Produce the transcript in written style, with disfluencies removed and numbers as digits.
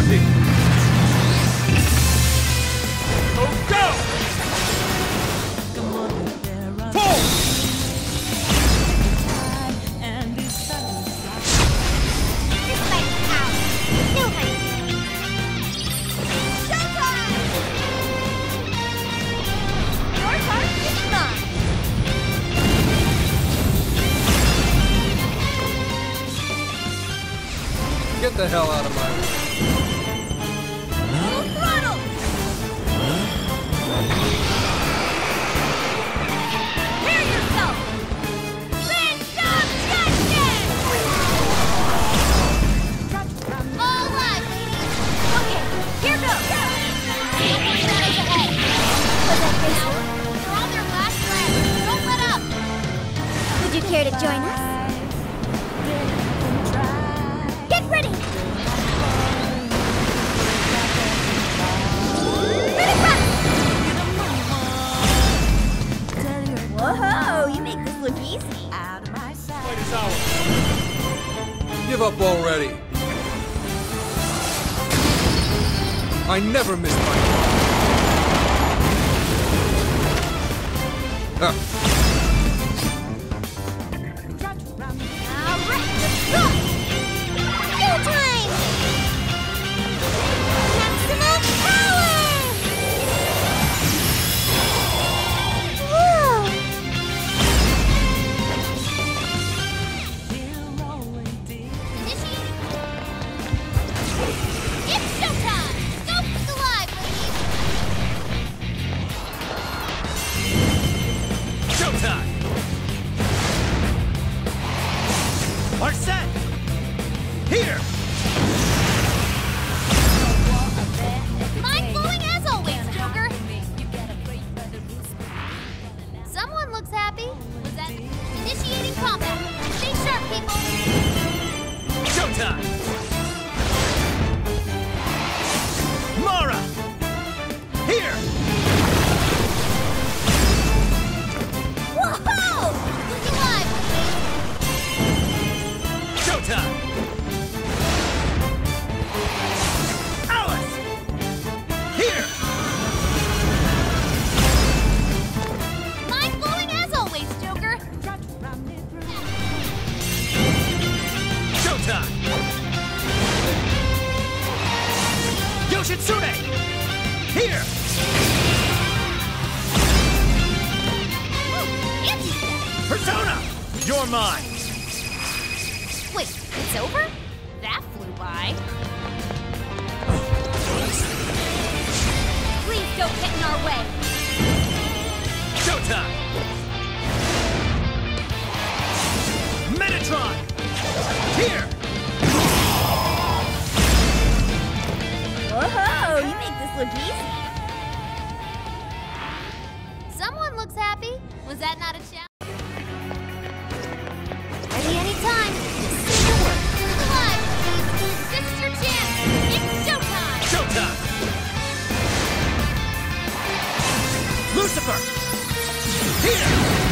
beauty. Oh, go! Pull! This might be out. Nobody. Showtime! Your heart is mine. Get the hell out of my way. Full throttle! Prepare yourself! Winds of justice! All live, ladies! Okay, here goes! Look at those ahead! They're on their last leg! Don't let up! Would you care to join us? Ready! Ready, whoa, you make this look easy. Out of my sight. Wait, it's ours. Give up already. I never missed my call. All right, let's go! Lucifer! Here!